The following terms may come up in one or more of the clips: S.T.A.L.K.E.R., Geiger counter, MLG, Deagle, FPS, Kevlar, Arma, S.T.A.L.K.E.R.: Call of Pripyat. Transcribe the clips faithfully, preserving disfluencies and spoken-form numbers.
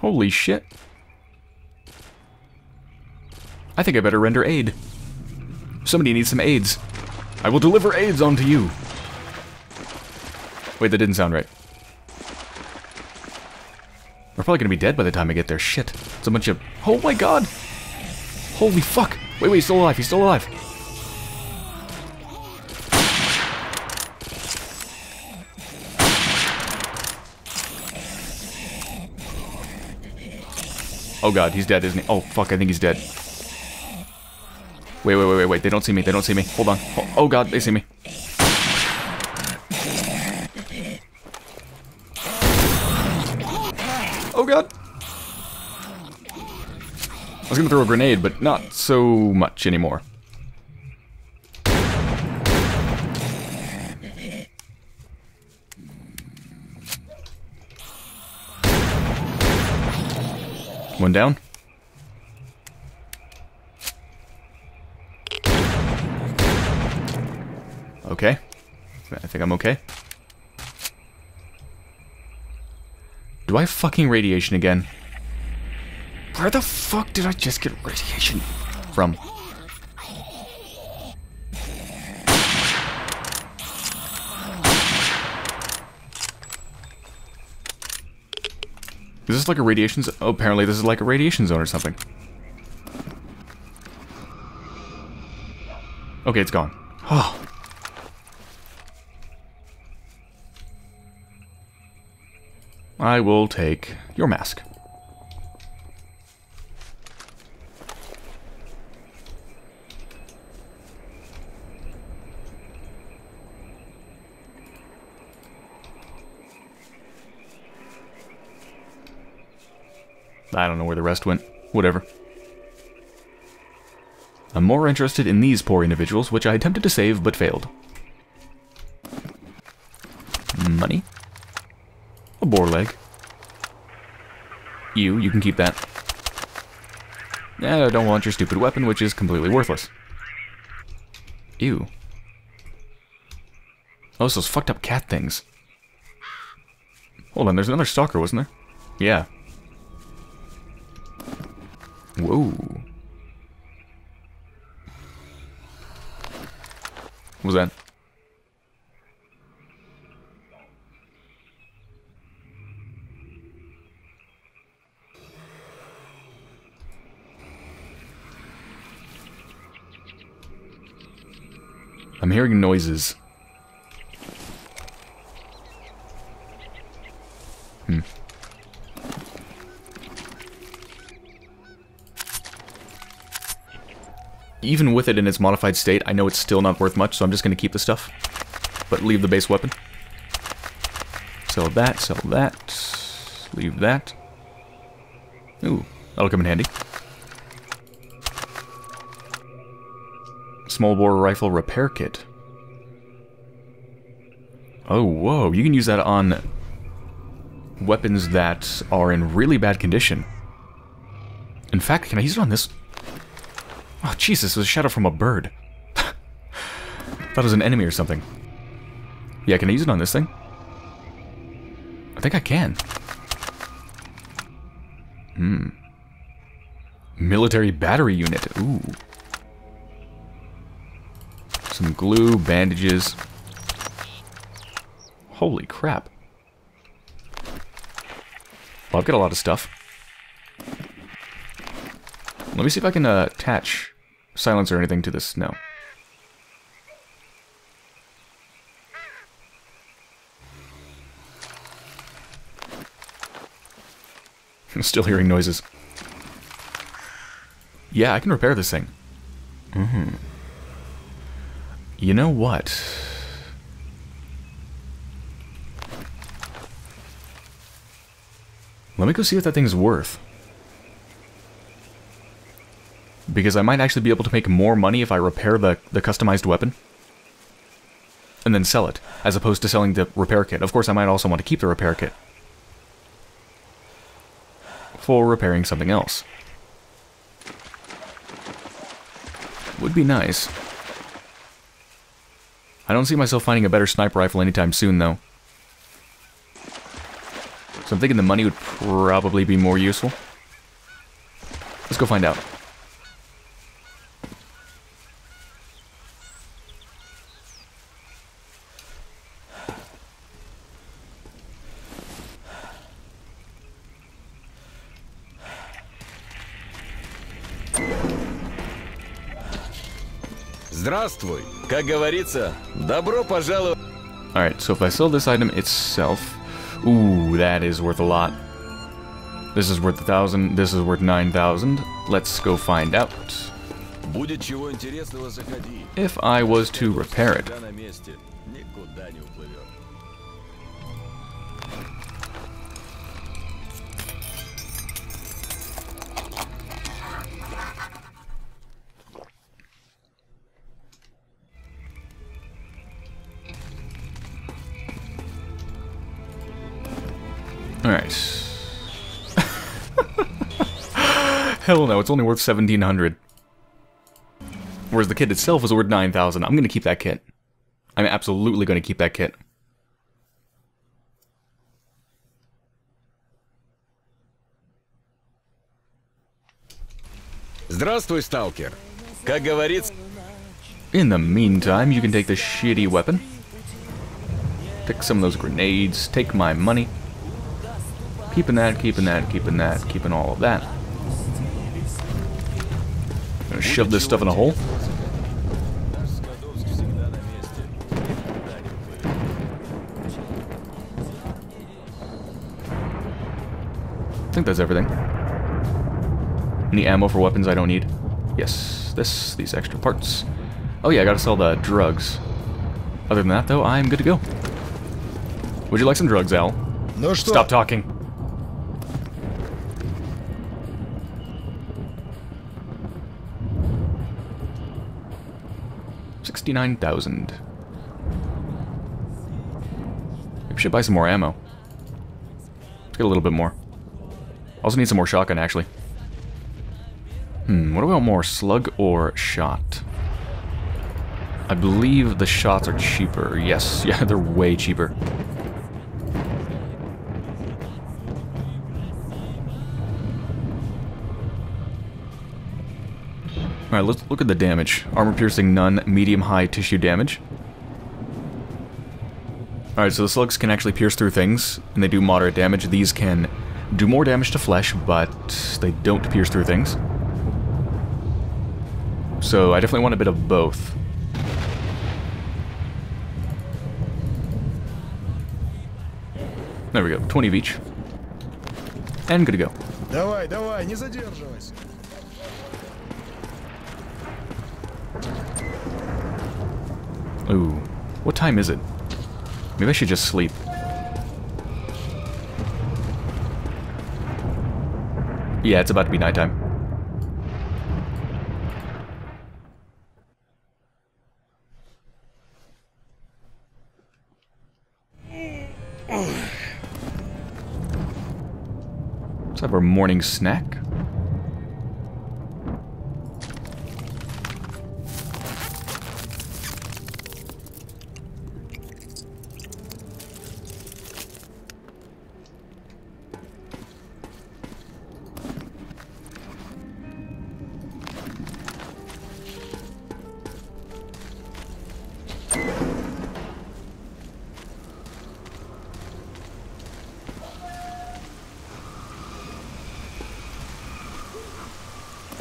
Holy shit. I think I better render aid. Somebody needs some aids. I will deliver aids onto you. Wait, that didn't sound right. We're probably gonna be dead by the time I get there. Shit. It's a bunch of... Oh my god! Holy fuck! Wait, wait, he's still alive, he's still alive! Oh god, he's dead, isn't he? Oh fuck, I think he's dead. Wait, wait, wait, wait, wait, they don't see me, they don't see me. Hold on. Oh, oh god, they see me. Oh god! I was gonna throw a grenade, but not so much anymore. One down. Okay. I think I'm okay. Do I have fucking radiation again? Where the fuck did I just get radiation from? Is this like a radiation zone? Oh, apparently this is like a radiation zone or something. Okay, it's gone. Oh. I will take your mask. I don't know where the rest went. Whatever. I'm more interested in these poor individuals, which I attempted to save but failed. Money. A boar leg. You, you can keep that. And I don't want your stupid weapon, which is completely worthless. Ew. Oh, it's those fucked up cat things. Hold on, there's another stalker, wasn't there? Yeah. Whoa. What was that? I'm hearing noises. Hmm. Even with it in its modified state, I know it's still not worth much, so I'm just going to keep the stuff. But leave the base weapon. Sell that, sell that. Leave that. Ooh, that'll come in handy. Small bore rifle repair kit. Oh, whoa. You can use that on weapons that are in really bad condition. In fact, can I use it on this? Oh, Jesus, there's a shadow from a bird. Thought it was an enemy or something. Yeah, can I use it on this thing? I think I can. Hmm. Military battery unit. Ooh. Some glue, bandages. Holy crap. Well, I've got a lot of stuff. Let me see if I can uh, attach silence or anything to this. No. I'm still hearing noises. Yeah, I can repair this thing. Mm-hmm. You know what? Let me go see what that thing's worth. Because I might actually be able to make more money if I repair the, the customized weapon. And then sell it, as opposed to selling the repair kit. Of course, I might also want to keep the repair kit. For repairing something else. Would be nice. I don't see myself finding a better sniper rifle anytime soon, though. So I'm thinking the money would probably be more useful. Let's go find out. Здравствуй. Как говорится, добро пожаловать. All right, so if I sell this item itself, ooh, that is worth a lot. This is worth a thousand. This is worth nine thousand. Let's go find out. If I was to repair it, all right. Hell no, it's only worth seventeen hundred. Whereas the kit itself is worth nine thousand. I'm going to keep that kit. I'm absolutely going to keep that kit. Здравствуй, сталкер. Как говорится. In the meantime, you can take the shitty weapon. Take some of those grenades. Take my money. Keeping that, keeping that, keeping that, keeping all of that. Gonna shove this stuff in a hole. I think that's everything. Any ammo for weapons I don't need? Yes, this, these extra parts. Oh yeah, I gotta sell the drugs. Other than that, though, I'm good to go. Would you like some drugs, Al? No, stop talking. sixty-nine thousand. Maybe we should buy some more ammo. Let's get a little bit more. Also need some more shotgun, actually. Hmm, what do we want more, slug or shot? I believe the shots are cheaper. Yes, yeah, they're way cheaper. Alright, let's look at the damage. Armor piercing, none. Medium high tissue damage. Alright, so the slugs can actually pierce through things, and they do moderate damage. These can do more damage to flesh, but they don't pierce through things. So I definitely want a bit of both. There we go, twenty of each. And good to go. Давай, давай, не задерживайся. Ooh, what time is it? Maybe I should just sleep. Yeah, it's about to be nighttime. Let's have our morning snack.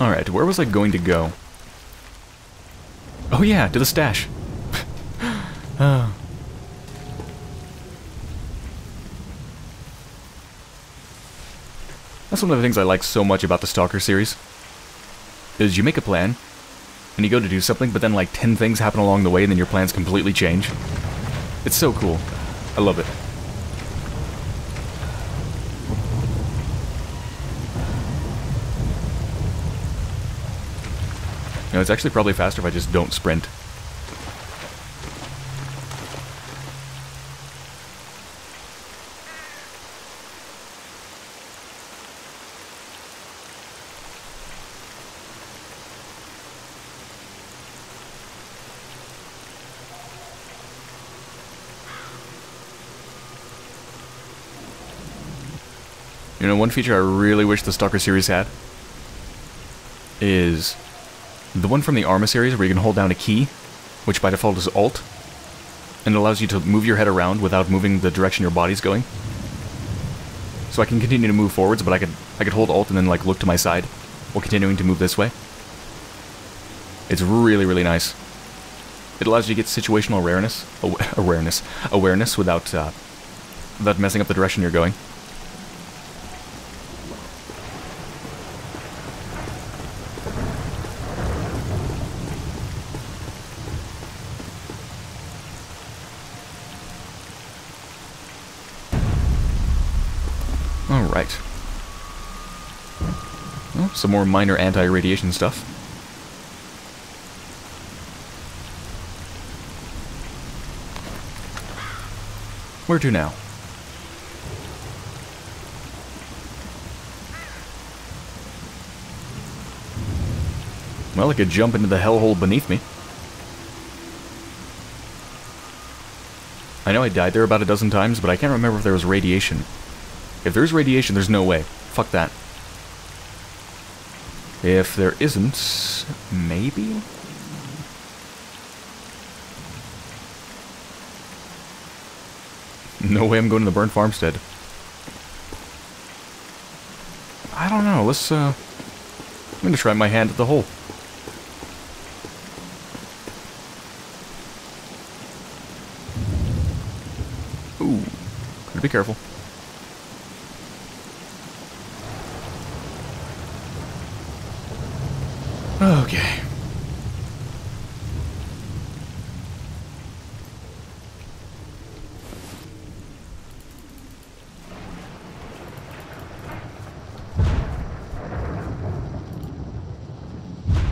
Alright, where was I going to go? Oh yeah, to the stash. uh. That's one of the things I like so much about the Stalker series. Is you make a plan, and you go to do something, but then like ten things happen along the way, and then your plans completely change. It's so cool. I love it. You know, it's actually probably faster if I just don't sprint. You know, one feature I really wish the S T A L K E R series had is the one from the Arma series where you can hold down a key, which by default is Alt, and it allows you to move your head around without moving the direction your body's going. So I can continue to move forwards, but I could I could hold Alt and then like look to my side while continuing to move this way. It's really, really nice. It allows you to get situational awareness, aw awareness, awareness without uh, without messing up the direction you're going. Alright. Well, some more minor anti-radiation stuff. Where to now? Well, I could jump into the hellhole beneath me. I know I died there about a dozen times, but I can't remember if there was radiation. If there's radiation, there's no way. Fuck that. If there isn't, maybe? No way I'm going to the burnt farmstead. I don't know, let's uh... I'm gonna try my hand at the hole. Ooh, gotta be careful. Okay.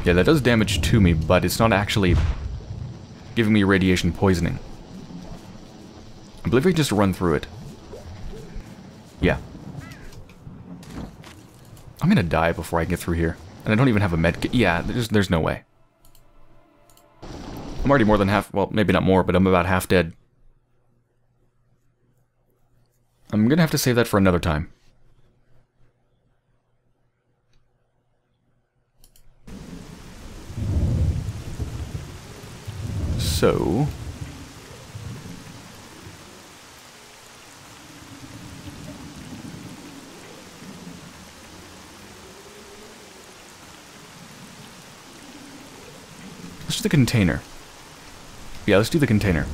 Yeah, that does damage to me, but it's not actually giving me radiation poisoning. I believe I just run through it. Yeah. I'm gonna die before I get through here. And I don't even have a med kit. Yeah, there's, there's no way. I'm already more than half... Well, maybe not more, but I'm about half dead. I'm gonna have to save that for another time. So... Let's do the container. Yeah, let's do the container.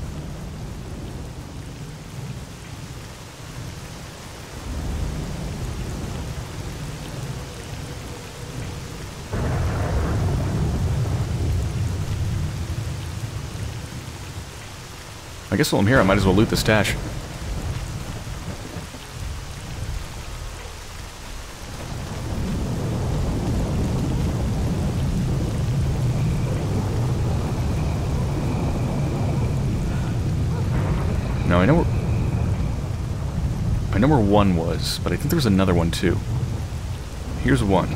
I guess while I'm here, I might as well loot the stash. Now I know where... I know where one was, but I think there was another one too. Here's one.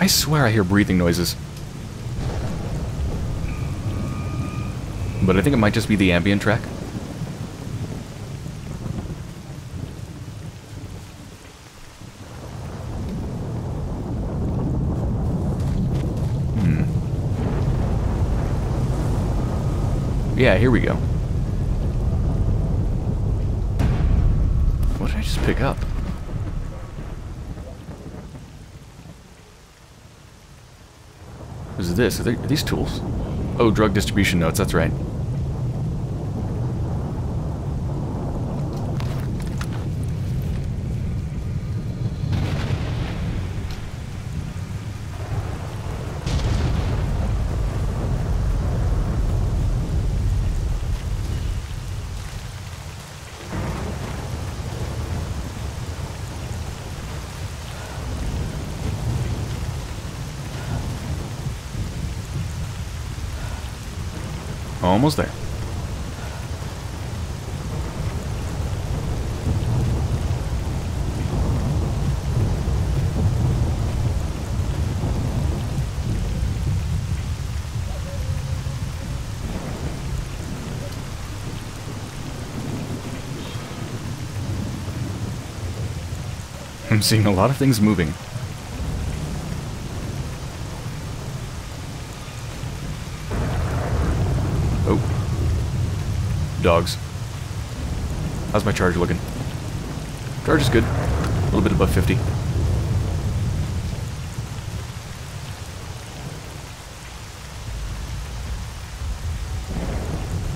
I swear I hear breathing noises. But I think it might just be the ambient track. Yeah, here we go. What did I just pick up? What is this? Are, they, are these tools? Oh, drug distribution notes, that's right. Almost there. I'm seeing a lot of things moving. Oh. Dogs. How's my charge looking? Charge is good. A little bit above fifty.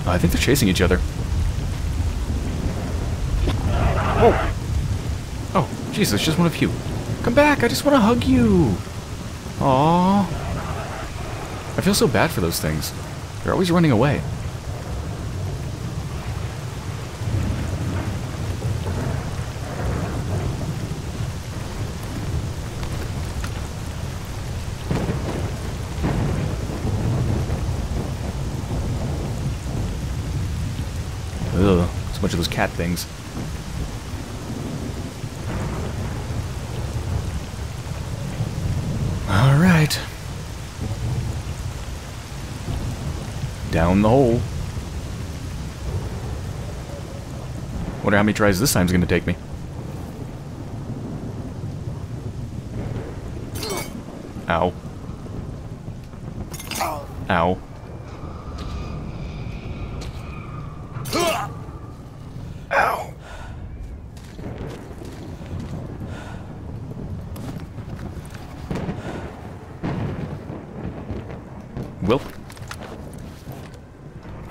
I think they're chasing each other. Oh! Oh, jeez, that's just one of you. Come back, I just want to hug you! Aww. I feel so bad for those things. They're always running away. Ugh, so much of those cat things. Alright. Down the hole. Wonder how many tries this time's gonna take me. Ow. Ow. Well,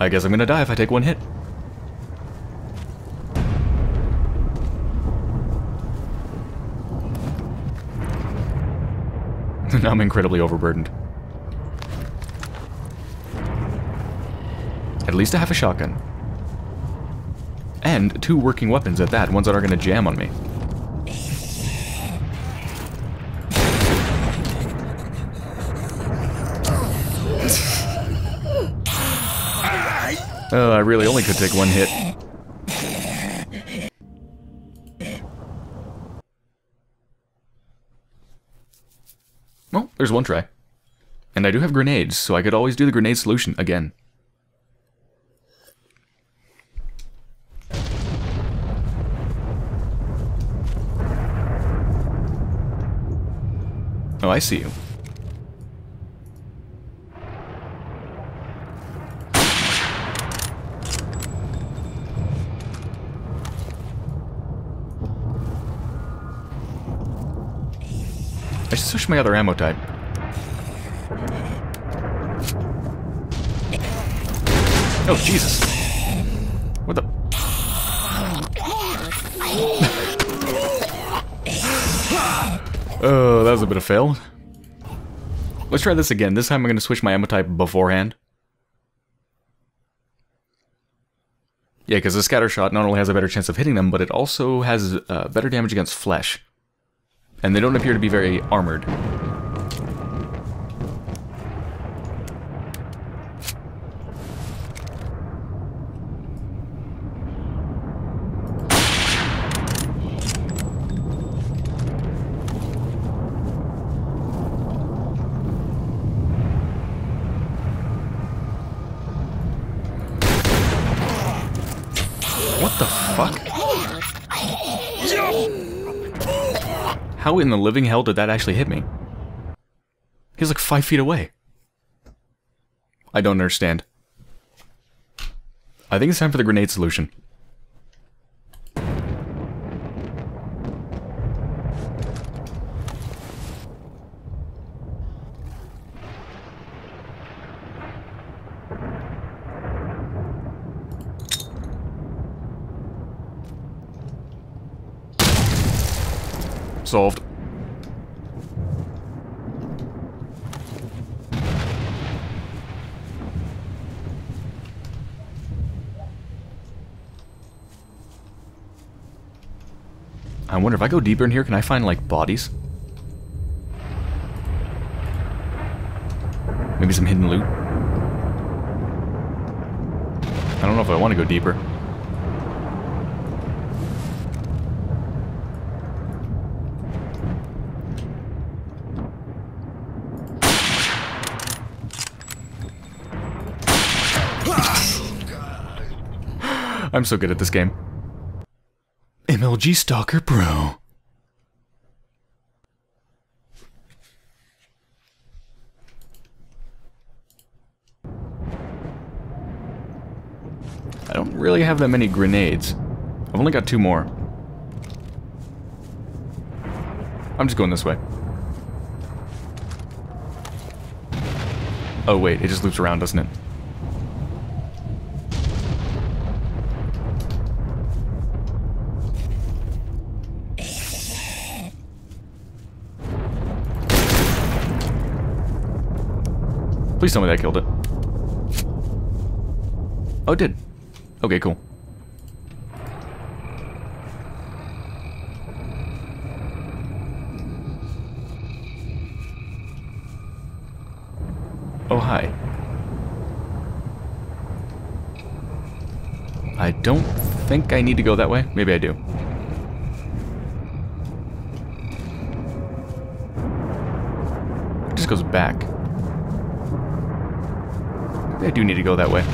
I guess I'm gonna die if I take one hit. Now I'm incredibly overburdened. At least I have a shotgun. And two working weapons at that, ones that are gonna jam on me. Oh, I really only could take one hit. Well, there's one try. And I do have grenades, so I could always do the grenade solution again. Oh, I see you. I should switch my other ammo type. Oh, Jesus. What the... Oh, that was a bit of fail. Let's try this again. This time I'm going to switch my ammo type beforehand. Yeah, because the scatter shot not only has a better chance of hitting them, but it also has uh, better damage against flesh. And they don't appear to be very armored. What the fuck? How in the living hell did that actually hit me? He's like five feet away. I don't understand. I think it's time for the grenade solution. Solved. I wonder if I go deeper in here, can I find like bodies? Maybe some hidden loot? I don't know if I want to go deeper. I'm so good at this game. M L G Stalker Pro. I don't really have that many grenades. I've only got two more. I'm just going this way. Oh wait, it just loops around, doesn't it? Please tell me that killed it. Oh, it did. Okay, cool. Oh, hi. I don't think I need to go that way. Maybe I do. It just goes back. I do need to go that way.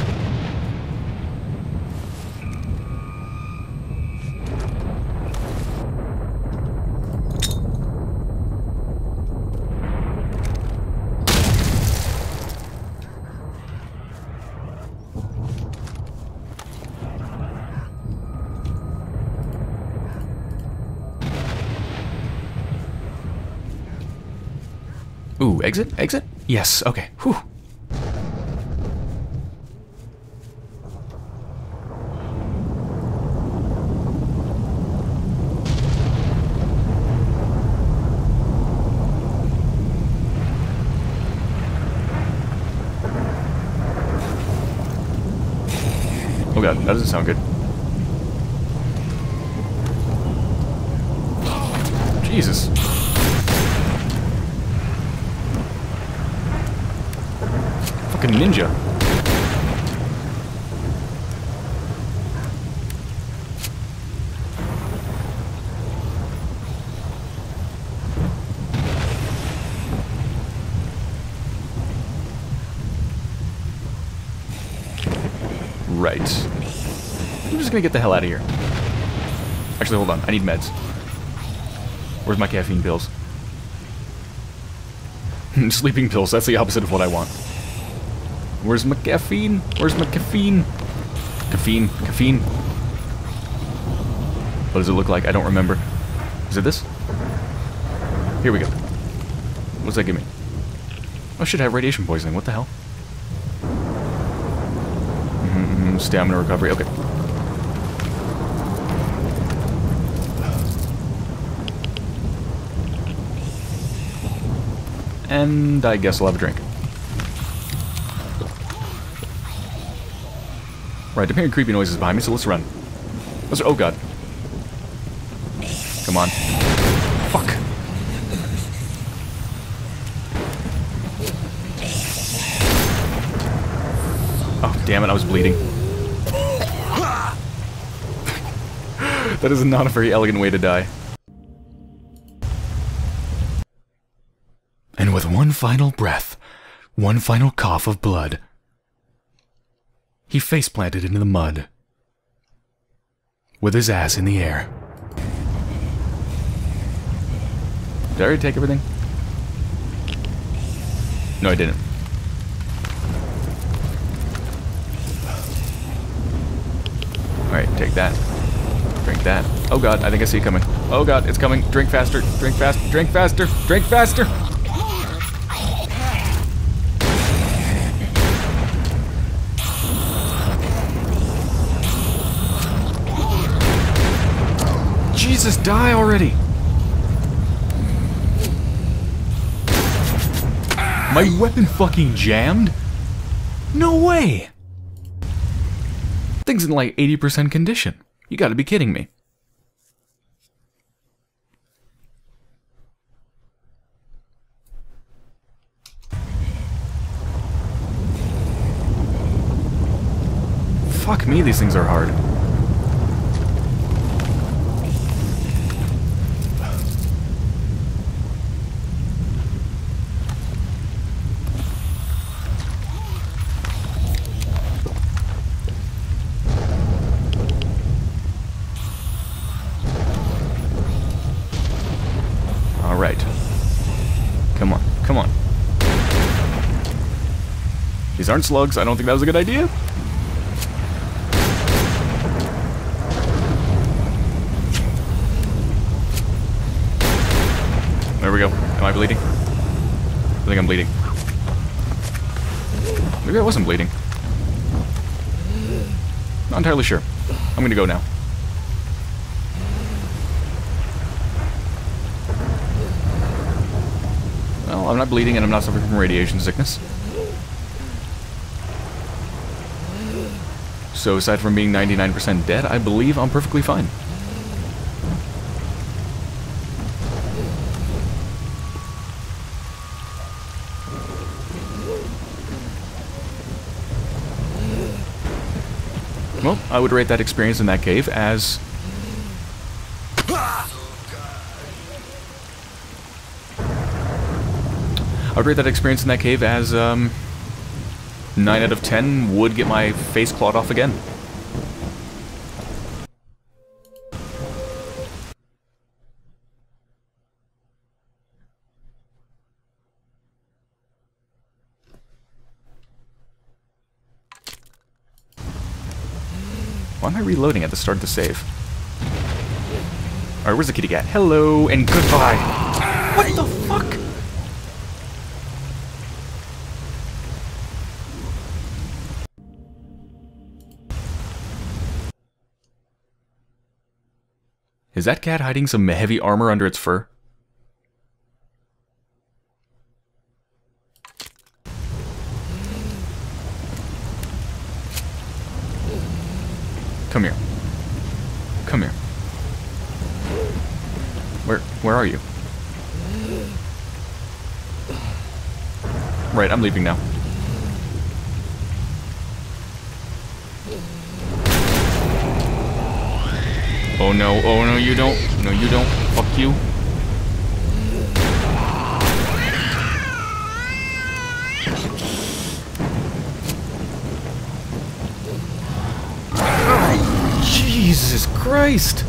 Ooh, exit? Exit? Yes, okay. Whew. Oh god, that doesn't sound good. Jesus. Fucking ninja. Right. I'm just gonna get the hell out of here. Actually, hold on. I need meds. Where's my caffeine pills? Sleeping pills. That's the opposite of what I want. Where's my caffeine? Where's my caffeine? Caffeine. Caffeine. What does it look like? I don't remember. Is it this? Here we go. What's that give me? I should have radiation poisoning. What the hell? Mm-hmm, stamina recovery. Okay. And I guess I'll have a drink. Right, I'm hearing creepy noises behind me, so let's run. Let's, oh god. Come on. Fuck. Oh, damn it, I was bleeding. That is not a very elegant way to die. And with one final breath, one final cough of blood, he face-planted into the mud, with his ass in the air. Did I already take everything? No, I didn't. Alright, take that. Drink that. Oh god, I think I see it coming. Oh god, it's coming. Drink faster. Drink faster. Drink faster. Drink faster. Jesus, die already! My weapon fucking jammed? No way! Thing's in like eighty percent condition. You gotta be kidding me. Fuck me, these things are hard. Right. Come on, come on. These aren't slugs. I don't think that was a good idea. Am I bleeding? I think I'm bleeding. Maybe I wasn't bleeding. Not entirely sure. I'm gonna go now. Well, I'm not bleeding and I'm not suffering from radiation sickness. So aside from being ninety-nine percent dead, I believe I'm perfectly fine. Well, I would rate that experience in that cave as... I would rate that experience in that cave as, um... nine out of ten would get my face clawed off again. Why am I reloading at the start of the save? Alright, where's the kitty cat? Hello and goodbye! What the fuck? Is that cat hiding some heavy armor under its fur? Come here. Come here. Where, where are you? Right, I'm leaving now. Oh no, oh no, you don't. No, you don't. Fuck you. Jesus Christ!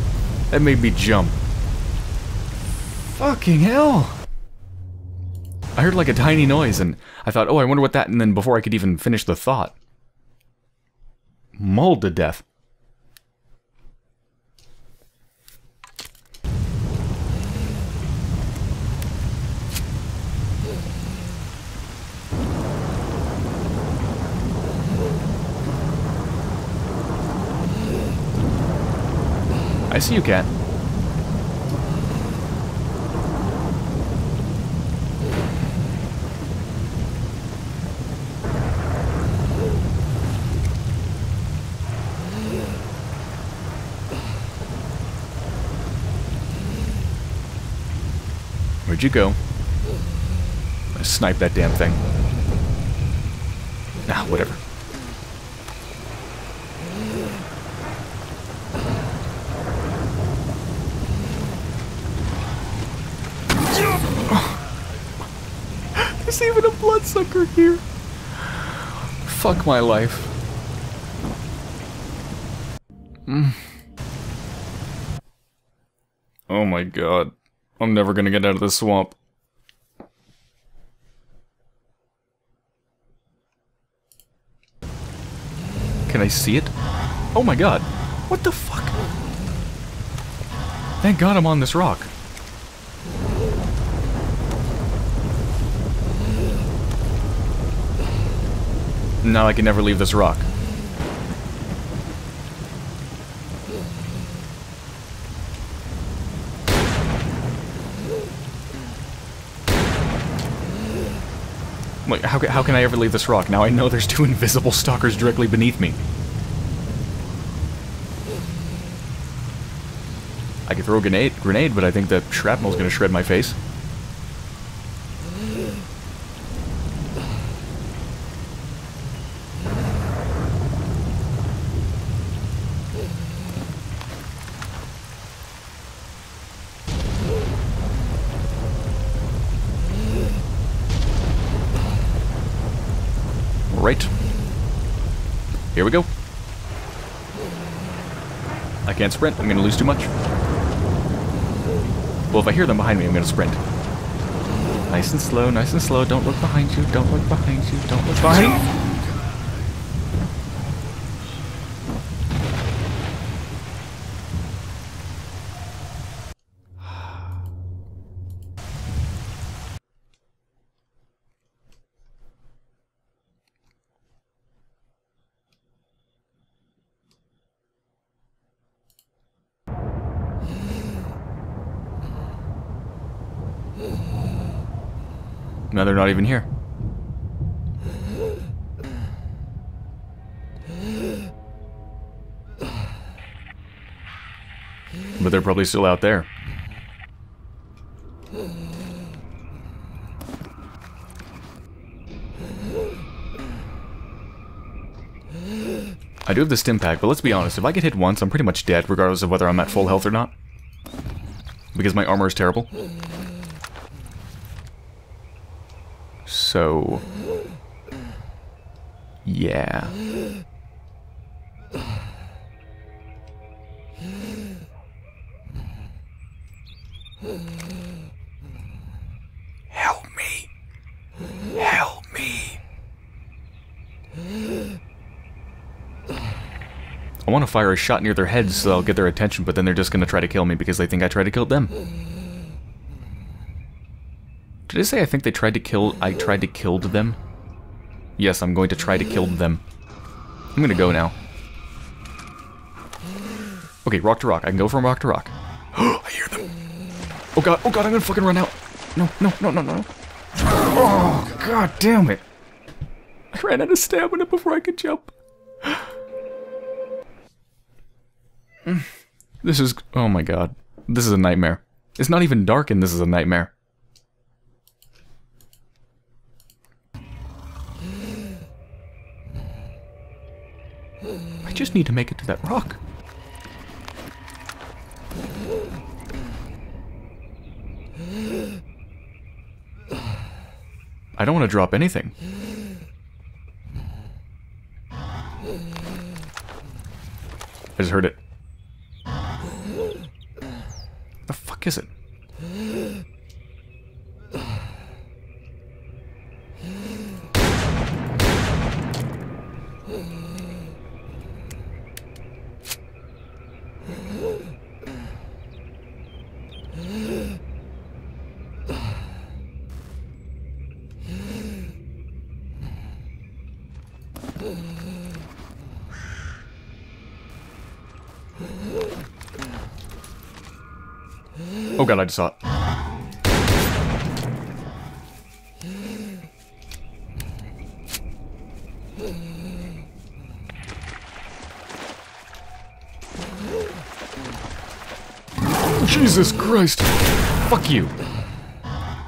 That made me jump. Fucking hell! I heard like a tiny noise and I thought, oh, I wonder what that, and then before I could even finish the thought. Mauled to death. I see you, cat. Where'd you go? I sniped that damn thing. Ah, whatever. There's even a bloodsucker here. Fuck my life. Mm. Oh my god. I'm never gonna get out of this swamp. Can I see it? Oh my god. What the fuck? Thank god I'm on this rock. Now I can never leave this rock. Wait, how, how can I ever leave this rock? Now I know there's two invisible stalkers directly beneath me. I could throw a grenade, grenade, but I think the shrapnel's gonna shred my face. Right. Here we go. I can't sprint. I'm going to lose too much. Well, if I hear them behind me, I'm going to sprint. Nice and slow, nice and slow. Don't look behind you. Don't look behind you. Don't look behind you. No, they're not even here. But they're probably still out there. I do have the stim pack, but let's be honest, if I get hit once, I'm pretty much dead, regardless of whether I'm at full health or not. Because my armor is terrible. So... yeah. Help me. Help me. I want to fire a shot near their heads so I'll get their attention, but then they're just going to try to kill me because they think I tried to kill them. Did I say I think they tried to kill... I tried to kill them? Yes, I'm going to try to kill them. I'm going to go now. Okay, rock to rock. I can go from rock to rock. I hear them. Oh god, oh god, I'm gonna fucking run out. No, no, no, no, no. Oh, god damn it. I ran out of stamina before I could jump. This is... oh my god. This is a nightmare. It's not even dark and this is a nightmare. I just need to make it to that rock. I don't want to drop anything. I just heard it. The fuck is it? Oh god, I just saw it. Jesus Christ! Fuck you! I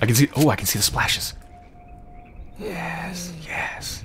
can see- oh, I can see the splashes. Yes, yes.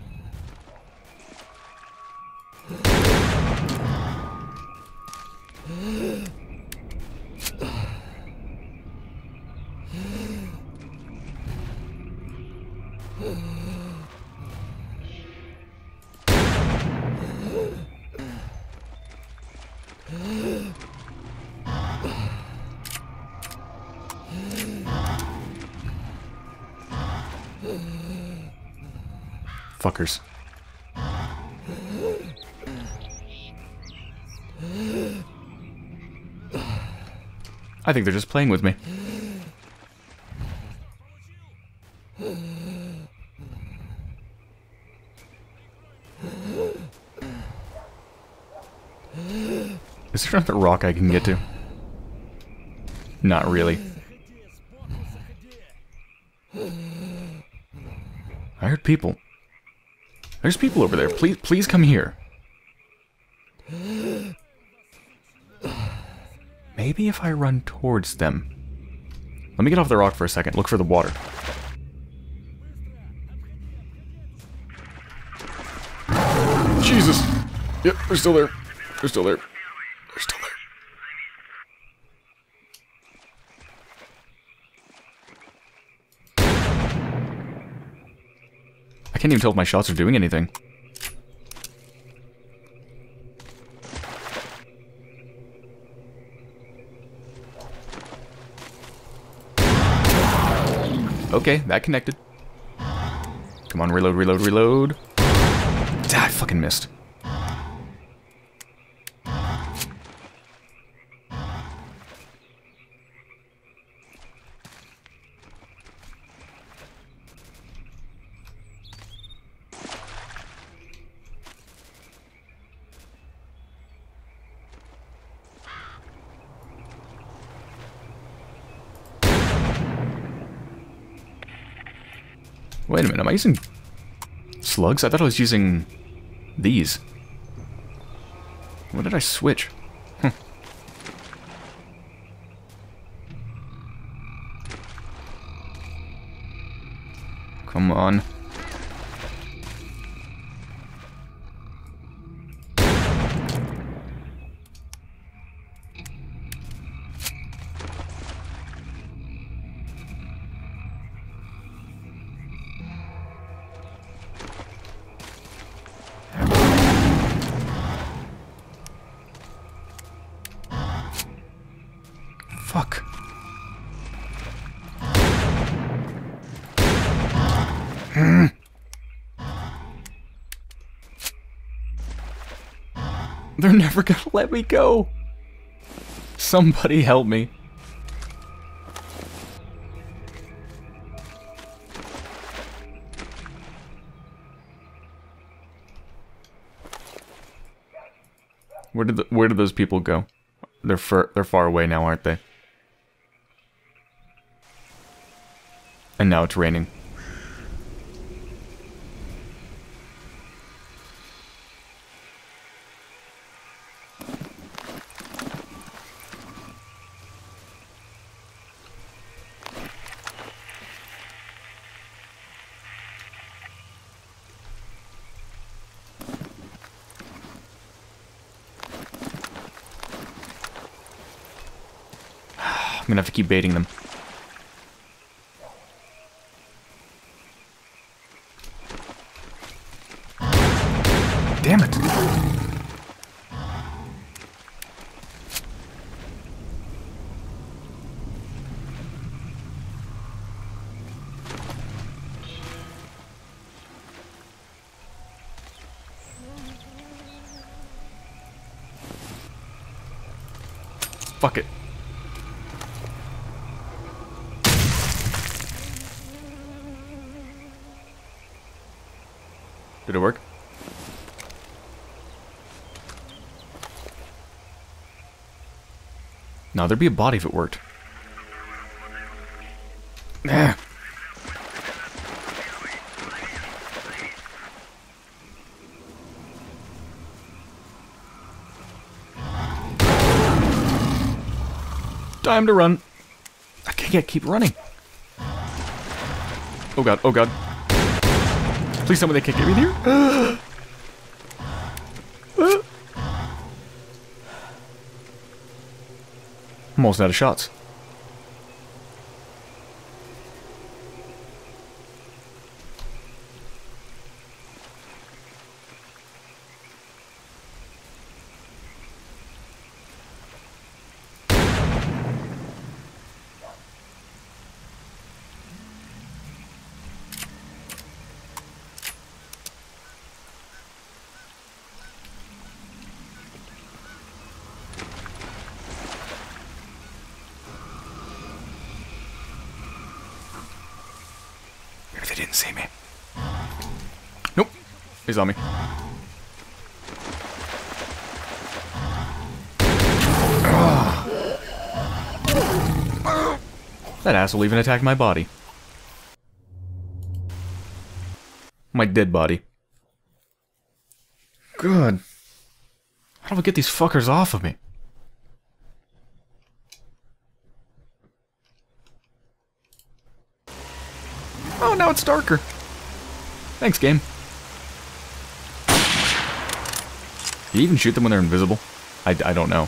Fuckers. I think they're just playing with me. Is there another rock I can get to? Not really. I heard people. There's people over there. Please, please come here. Maybe if I run towards them. Let me get off the rock for a second. Look for the water. Jesus. Yep, they're still there. They're still there. They're still there. I can't even tell if my shots are doing anything. Okay, that connected. Come on, reload, reload, reload. Ah, I fucking missed. Wait a minute, am I using slugs? I thought I was using these. What did I switch? Hm. Come on. Fuck. Hmm. They're never gonna let me go. Somebody help me. Where did the, where did those people go? They're far, they're far away now, aren't they? And now it's raining. I'm gonna have to keep baiting them. Damn it. Fuck it. Did it work? Now, there'd be a body if it worked. Nah. Time to run. I can't keep running. Oh god, oh god. Please tell me they can't get me there. I'm almost out of shots. Didn't see me. Nope. He's on me. That asshole even attacked my body. My dead body. Good. How do I get these fuckers off of me? Oh, now it's darker. Thanks, game. Do you even shoot them when they're invisible? I, I don't know.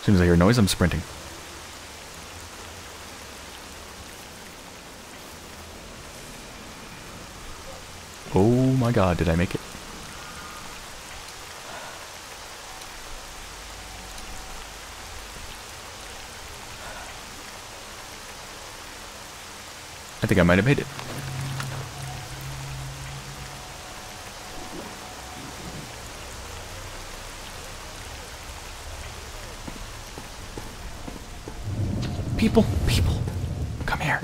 As soon as I hear noise, I'm sprinting. Oh my god, did I make it? I think I might have made it. People, people, come here.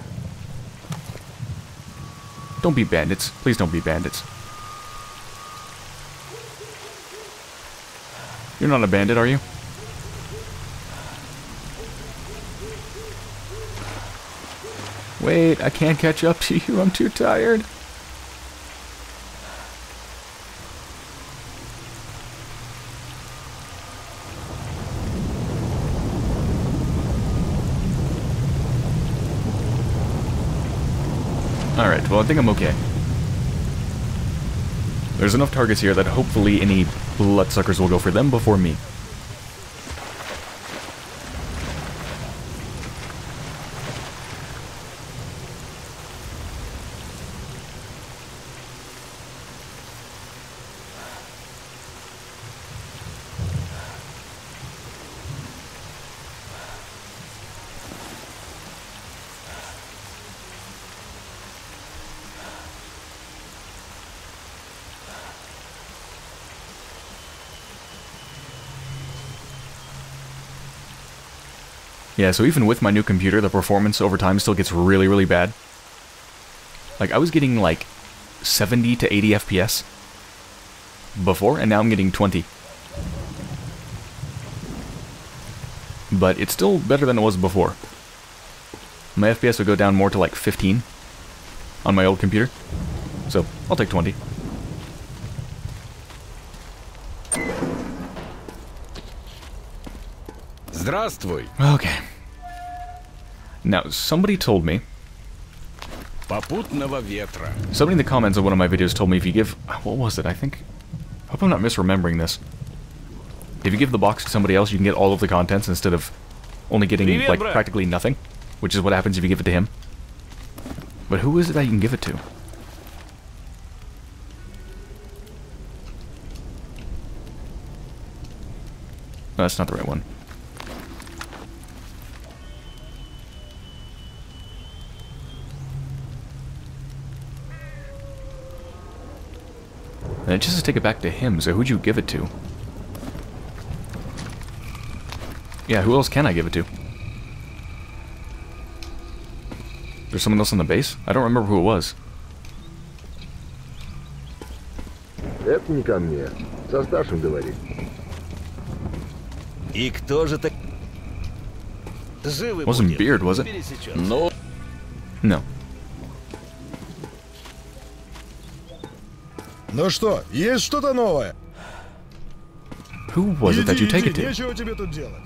Don't be bandits. Please don't be bandits. You're not a bandit, are you? Wait, I can't catch up to you. I'm too tired. Alright, well I think I'm okay. There's enough targets here that hopefully any bloodsuckers will go for them before me. Yeah, so even with my new computer, the performance over time still gets really, really bad. Like, I was getting, like, seventy to eighty F P S before, and now I'm getting twenty. But it's still better than it was before. My F P S would go down more to, like, fifteen on my old computer. So, I'll take twenty. Okay. Now, somebody told me... Somebody in the comments of one of my videos told me if you give... What was it, I think? I hope I'm not misremembering this. If you give the box to somebody else, you can get all of the contents instead of only getting, like, practically nothing. Which is what happens if you give it to him. But who is it that you can give it to? No, that's not the right one. And it just has to take it back to him, so who'd you give it to? Yeah, who else can I give it to? There's someone else on the base? I don't remember who it was. It wasn't Beard, was it? No. No. Ну что, есть что-то новое? Who was it that you take it to? Нечего тебе тут делать.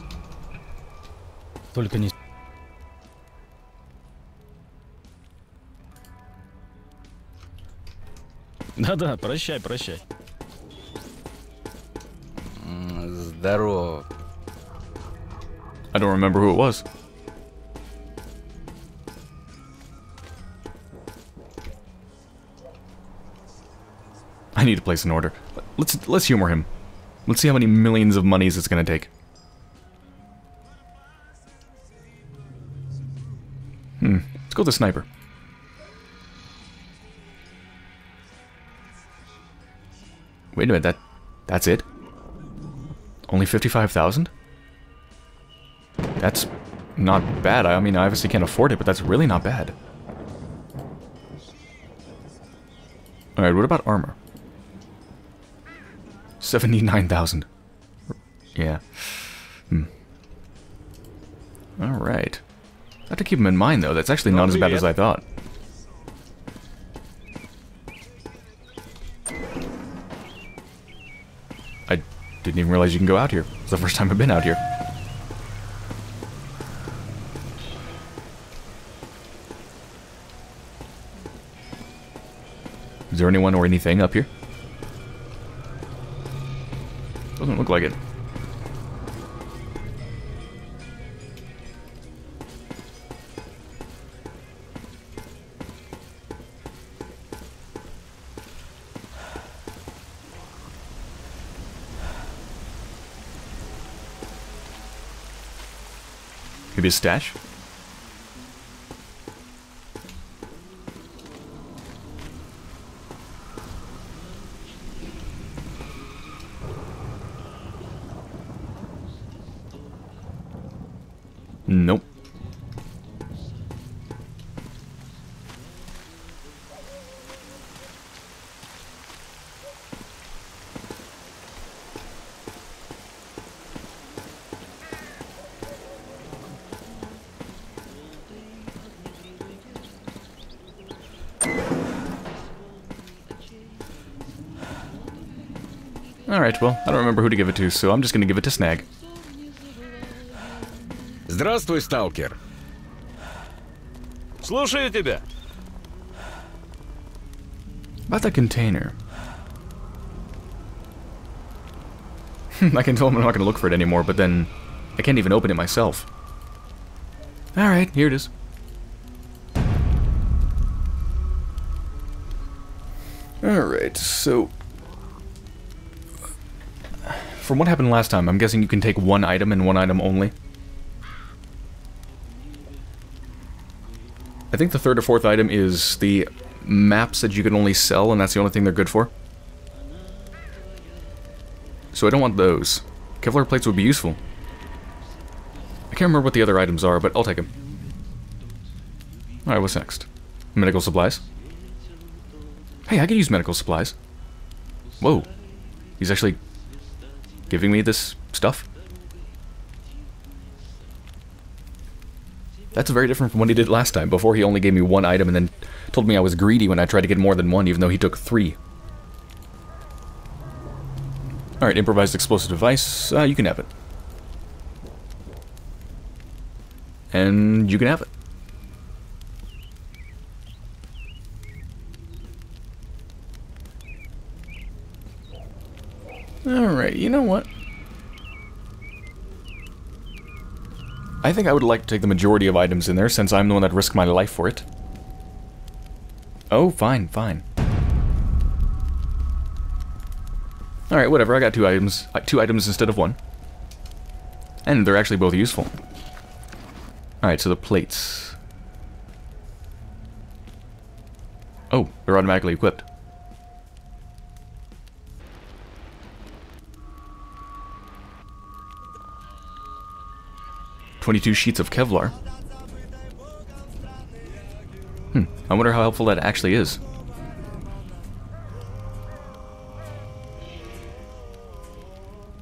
Только не. Да-да, прощай, прощай. Здорово. I don't remember who it was. I need to place an order. Let's let's humor him. Let's see how many millions of monies it's gonna take. Hmm. Let's go with the sniper. Wait a minute. That that's it. Only fifty-five thousand. That's not bad. I mean, I obviously can't afford it, but that's really not bad. All right. What about armor? seventy-nine thousand. Yeah. Hmm. Alright. I have to keep them in mind, though. That's actually not as bad as I thought. I didn't even realize you can go out here. It's the first time I've been out here. Is there anyone or anything up here? Doesn't look like it. Maybe a stash? Alright, well, I don't remember who to give it to, so I'm just gonna give it to Snag. Здравствуй, сталкер. Слушаю тебя. About that container. I can tell him I'm not gonna look for it anymore, but then I can't even open it myself. Alright, here it is. Alright, so... from what happened last time, I'm guessing you can take one item and one item only. I think the third or fourth item is the maps that you can only sell, and that's the only thing they're good for. So I don't want those. Kevlar plates would be useful. I can't remember what the other items are, but I'll take them. Alright, what's next? Medical supplies. Hey, I could use medical supplies. Whoa. He's actually giving me this stuff? That's very different from what he did last time. Before, he only gave me one item and then told me I was greedy when I tried to get more than one, even though he took three. Alright, improvised explosive device. Uh, you can have it. And you can have it. Alright, you know what? I think I would like to take the majority of items in there, since I'm the one that risked my life for it. Oh, fine, fine. Alright, whatever, I got two items. Two items instead of one. And they're actually both useful. Alright, so the plates. Oh, they're automatically equipped. twenty-two sheets of Kevlar. Hmm, I wonder how helpful that actually is.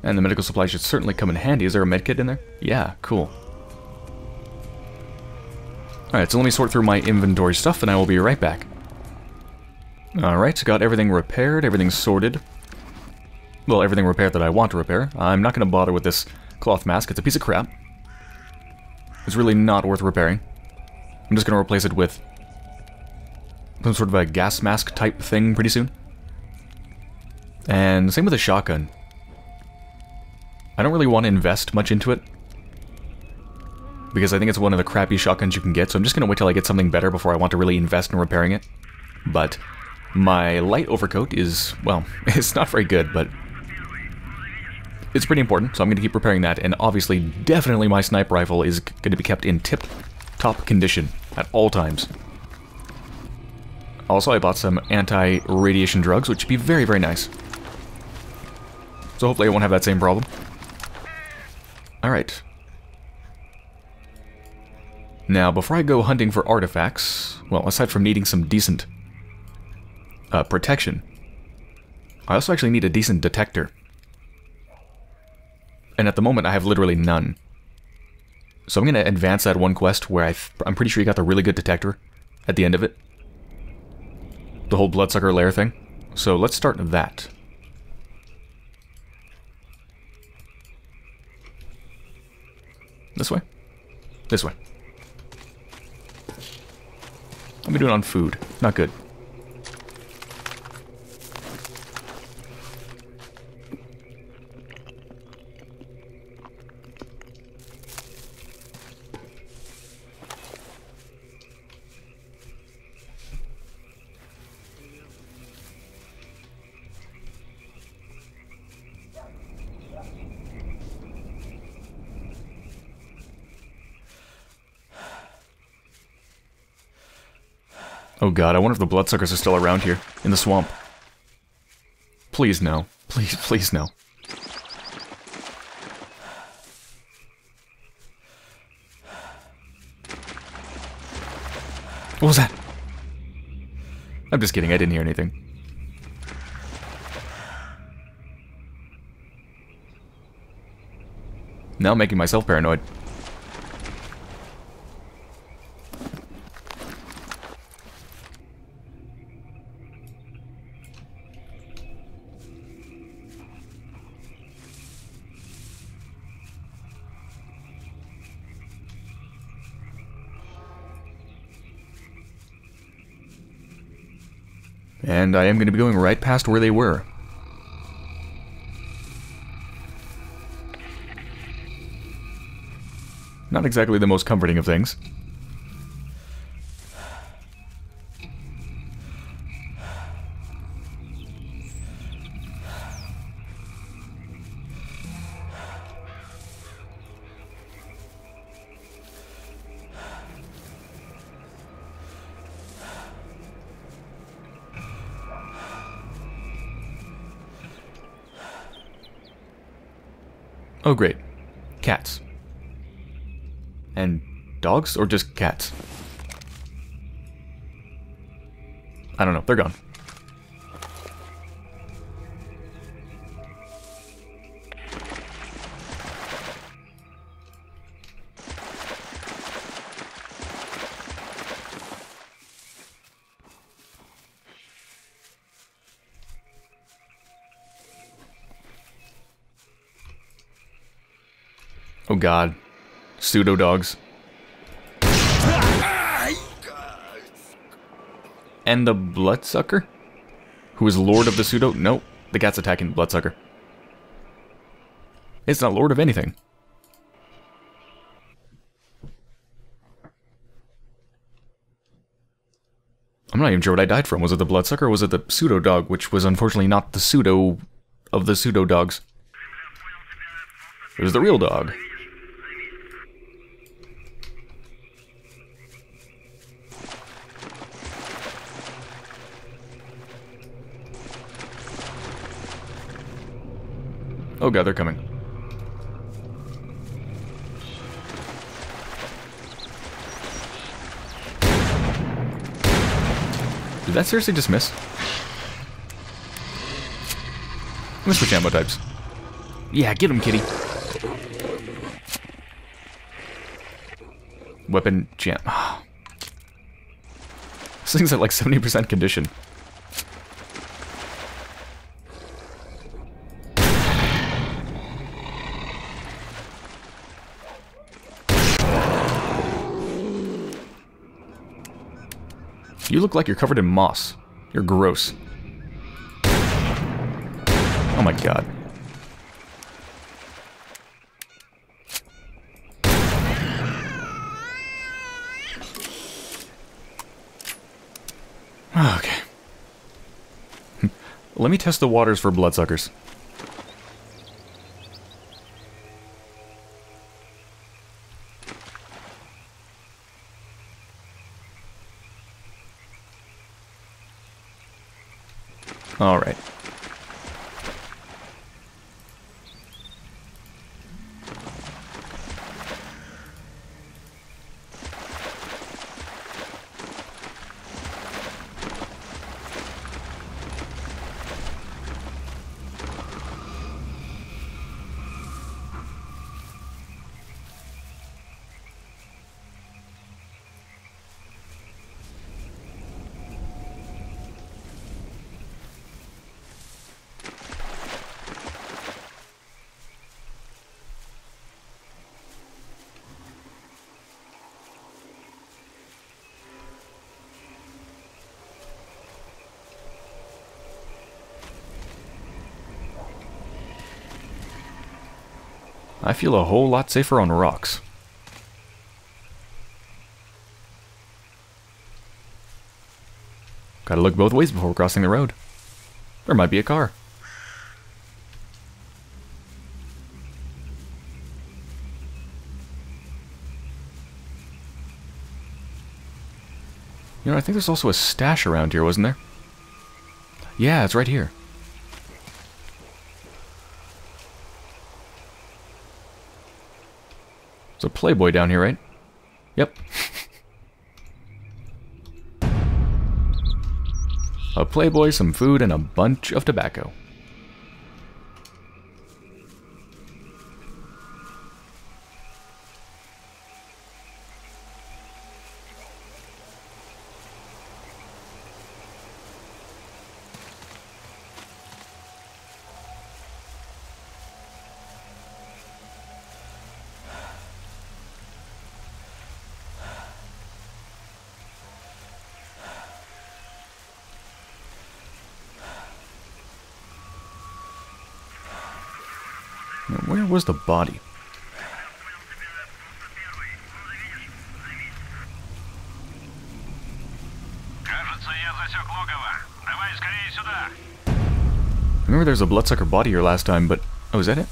And the medical supply should certainly come in handy. Is there a medkit in there? Yeah, cool. Alright, so let me sort through my inventory stuff and I will be right back. Alright, so got everything repaired, everything sorted. Well, everything repaired that I want to repair. I'm not going to bother with this cloth mask, it's a piece of crap. It's really not worth repairing. I'm just going to replace it with some sort of a gas mask type thing pretty soon. And same with the shotgun. I don't really want to invest much into it, because I think it's one of the crappy shotguns you can get, so I'm just going to wait till I get something better before I want to really invest in repairing it. But my light overcoat is, well, it's not very good, but it's pretty important, so I'm going to keep repairing that, and obviously, definitely my sniper rifle is going to be kept in tip-top condition at all times. Also, I bought some anti-radiation drugs, which would be very, very nice. So hopefully I won't have that same problem. Alright. Now, before I go hunting for artifacts, well, aside from needing some decent uh, protection, I also actually need a decent detector. And at the moment, I have literally none. So I'm going to advance that one quest where I I'm pretty sure you got the really good detector at the end of it. The whole Bloodsucker Lair thing. So let's start that. This way? This way. Let me do it on food. Not good. Oh god, I wonder if the bloodsuckers are still around here, in the swamp. Please no. Please, please no. What was that? I'm just kidding, I didn't hear anything. Now I'm making myself paranoid. and I am going to be going right past where they were. Not exactly the most comforting of things. Oh great, cats. And dogs, or just cats? I don't know, they're gone. Oh god. Pseudo dogs. And the bloodsucker? Who is lord of the pseudo? No, the cat's attacking the bloodsucker. It's not lord of anything. I'm not even sure what I died from. Was it the bloodsucker or was it the pseudo dog, which was unfortunately not the pseudo of the pseudo dogs? It was the real dog. Oh god, they're coming. Did that seriously just miss? Let's switch ammo types. Yeah, get him, kitty. Weapon jam. Oh. This thing's at like seventy percent condition. You look like you're covered in moss. You're gross. Oh my god. Okay. Let me test the waters for bloodsuckers. All right. I feel a whole lot safer on rocks. Gotta look both ways before crossing the road. There might be a car. You know, I think there's also a stash around here, wasn't there? Yeah, it's right here. There's a Playboy down here, right? Yep. A Playboy, some food, and a bunch of tobacco. Where was the body? I remember there was a bloodsucker body here last time, but... Oh, is that it?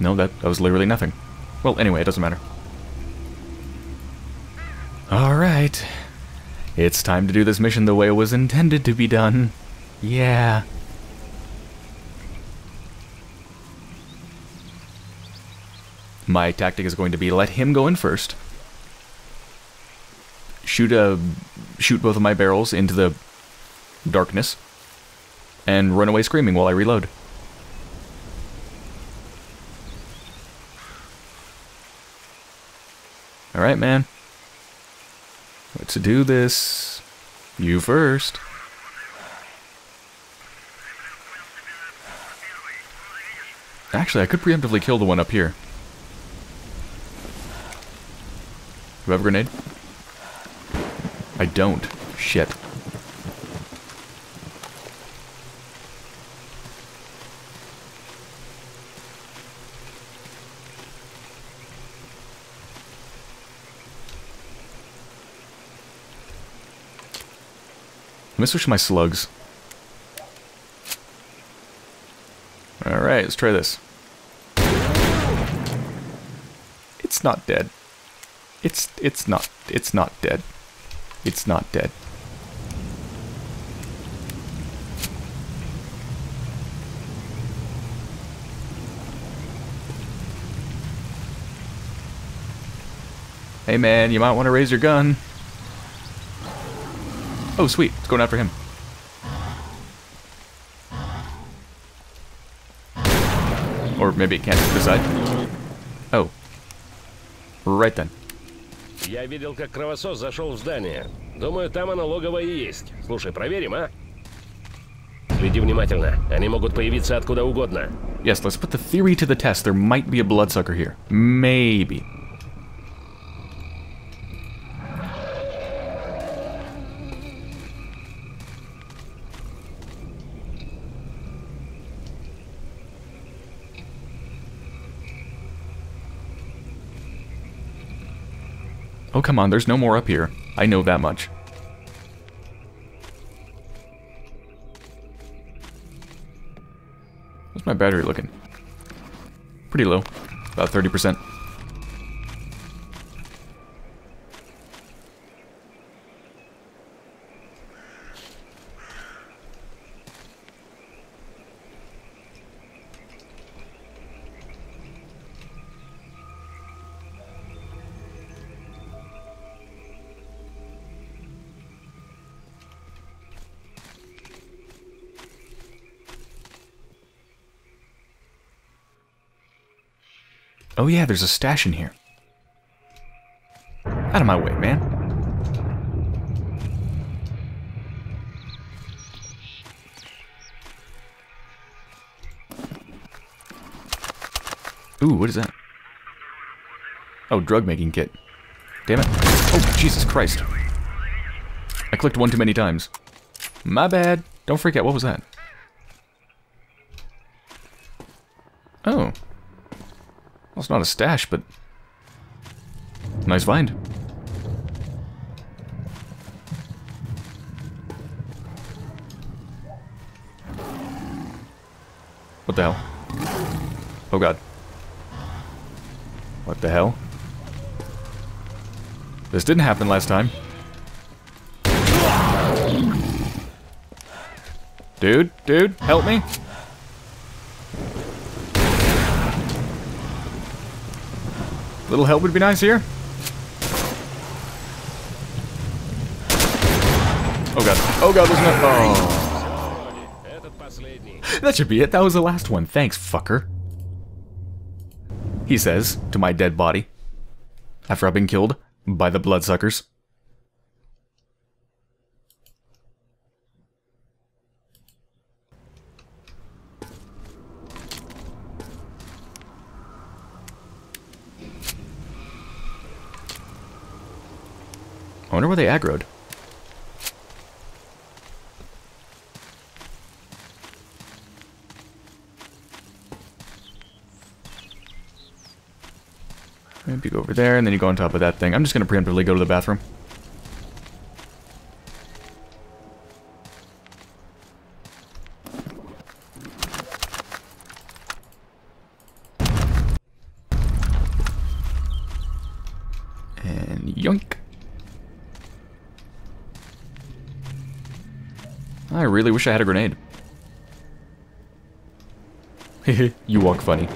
No, that, that was literally nothing. Well, anyway, it doesn't matter. Alright. It's time to do this mission the way it was intended to be done. Yeah. My tactic is going to be let him go in first. Shoot a, shoot both of my barrels into the darkness. And run away screaming while I reload. Alright, man. Let's do this. You first. Actually, I could preemptively kill the one up here. Do I have a grenade? I don't. Shit. Let me switch my slugs. Alright, let's try this. It's not dead. It's it's not it's not dead. It's not dead. Hey man, you might want to raise your gun. Oh, sweet. It's going after him. Or maybe it can't decide. Oh. Right then. Я видел, как кровосос зашел в здание. Думаю, там оно логово и есть. Слушай, проверим, а? Следи внимательно. Они могут появиться откуда угодно. Yes, let's put the theory to the test. There might be a bloodsucker here. Maybe. Oh, come on, there's no more up here. I know that much. What's my battery looking? Pretty low. About thirty percent. Oh yeah, there's a stash in here. Out of my way, man. Ooh, what is that? Oh, drug making kit. Damn it. Oh, Jesus Christ. I clicked one too many times. My bad. Don't freak out, what was that? Oh. Well, it's not a stash, but nice find. What the hell? Oh god. What the hell? This didn't happen last time. Dude, dude, help me. Little help would be nice here. Oh god. Oh god, there's no- oh. That should be it. That was the last one. Thanks, fucker. He says to my dead body. After I've been killed by the bloodsuckers. I wonder where they aggroed. Maybe go over there, and then you go on top of that thing. I'm just going to preemptively go to the bathroom. And yoink. I really wish I had a grenade. Hehe, you walk funny.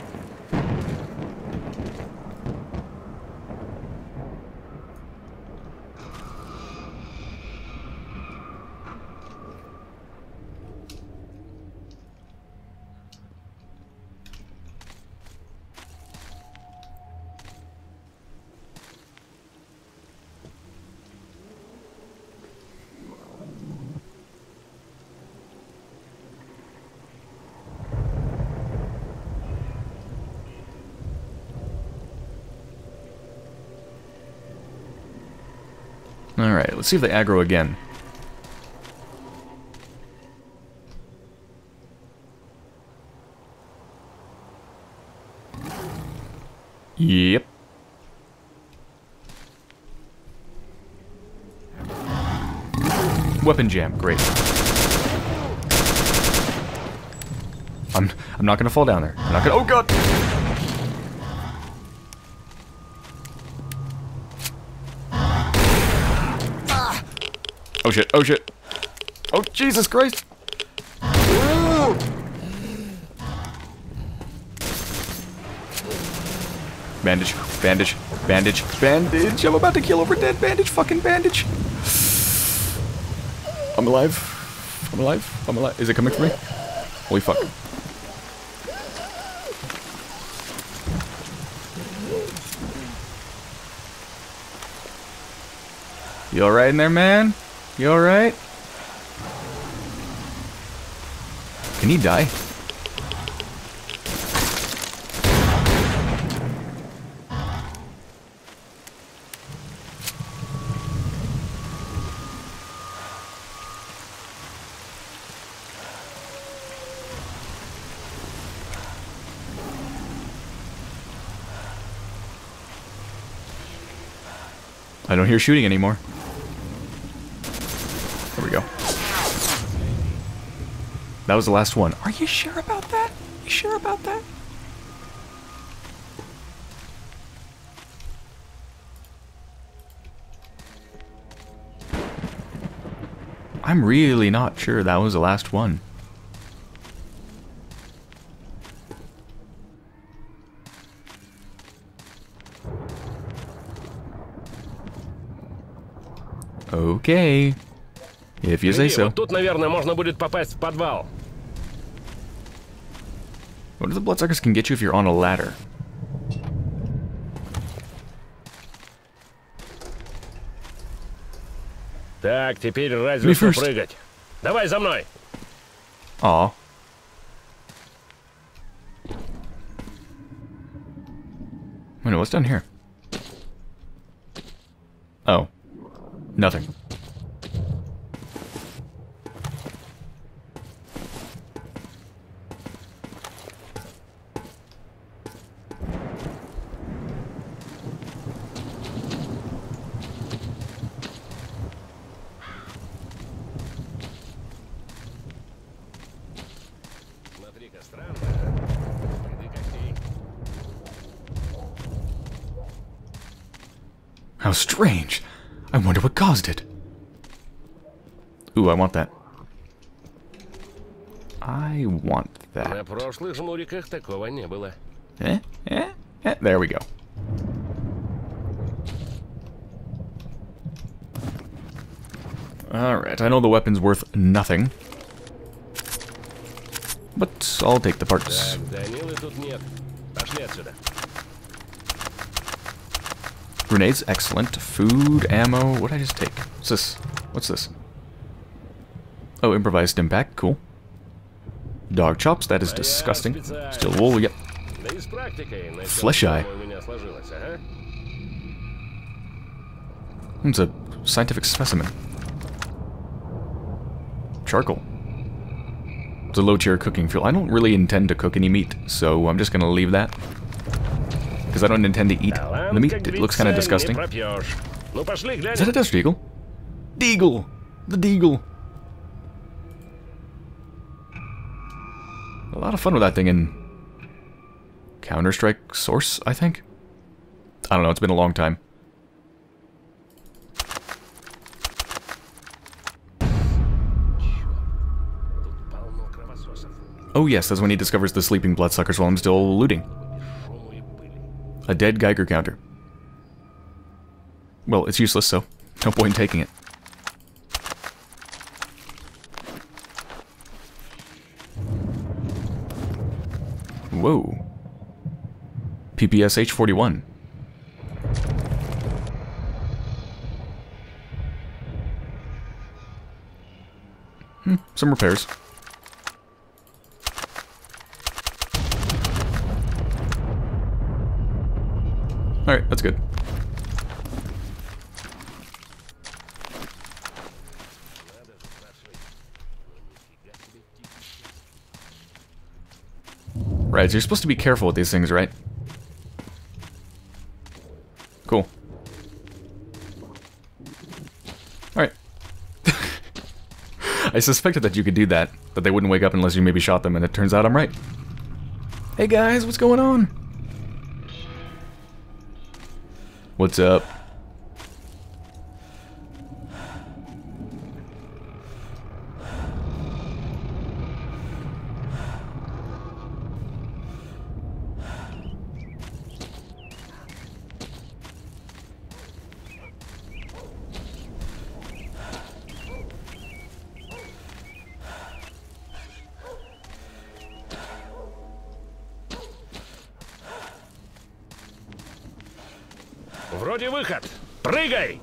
Alright, let's see if they aggro again. Yep. Weapon jam, great. I'm I'm not gonna fall down there. I'm not gonna oh god! Oh shit, oh shit. Oh Jesus Christ! Ooh. Bandage, bandage, bandage, bandage! I'm about to kill over dead bandage, fucking bandage! I'm alive. I'm alive. I'm alive. Is it coming for me? Holy fuck. You alright in there, man? You alright? Can he die? I don't hear shooting anymore. That was the last one. Are you sure about that? You sure about that? I'm really not sure that was the last one. Okay. If you say so. What do the bloodsuckers can get you if you're on a ladder? Так, теперь разве что прыгать. Давай за мной. Aw. Wait, what's down here? Oh. Nothing. How strange. I wonder what caused it. Ooh, I want that. I want that. Eh? Eh? Eh? There we go. Alright, I know the weapon's worth nothing. But I'll take the parts. Grenades, excellent. Food, ammo, what did I just take? What's this? What's this? Oh, improvised impact, cool. Dog chops, that is disgusting. Steel wool, yep. Flesh eye. It's a scientific specimen. Charcoal. It's a low tier cooking fuel. I don't really intend to cook any meat, so I'm just gonna leave that. Because I don't intend to eat. Let me. It looks kind of disgusting. Is that a Dust Eagle? Deagle! The Deagle! A lot of fun with that thing in Counter-Strike Source, I think? I don't know, it's been a long time. Oh yes, that's when he discovers the sleeping bloodsuckers while I'm still looting. A dead Geiger counter. Well, it's useless, so no point in taking it. Whoa. P P S H forty-one. Hmm, some repairs. Alright, that's good. Right, so you're supposed to be careful with these things, right? Cool. Alright. I suspected that you could do that, that they wouldn't wake up unless you maybe shot them, and it turns out I'm right. Hey guys, what's going on? What's up? Вроде выход. Прыгай!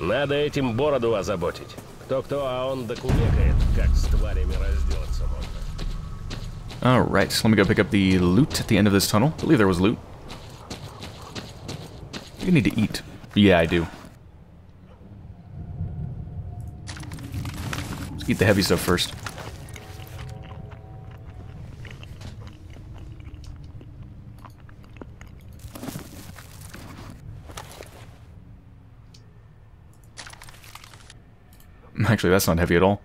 Надо этим бороду озаботить. Кто-кто, а он докумекает, как с тварями разделаться можно. Alright, so let me go pick up the loot at the end of this tunnel. I believe there was loot. You need to eat. Yeah, I do. Let's eat the heavy stuff first. Actually, that's not heavy at all.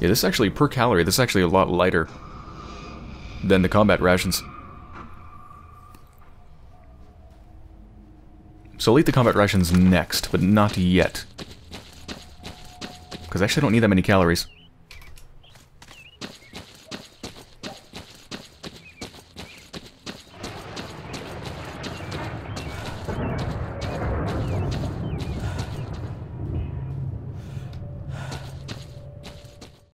Yeah, this is actually, per calorie, this is actually a lot lighter than the combat rations. So I'll eat the combat rations next, but not yet. Because I actually don't need that many calories.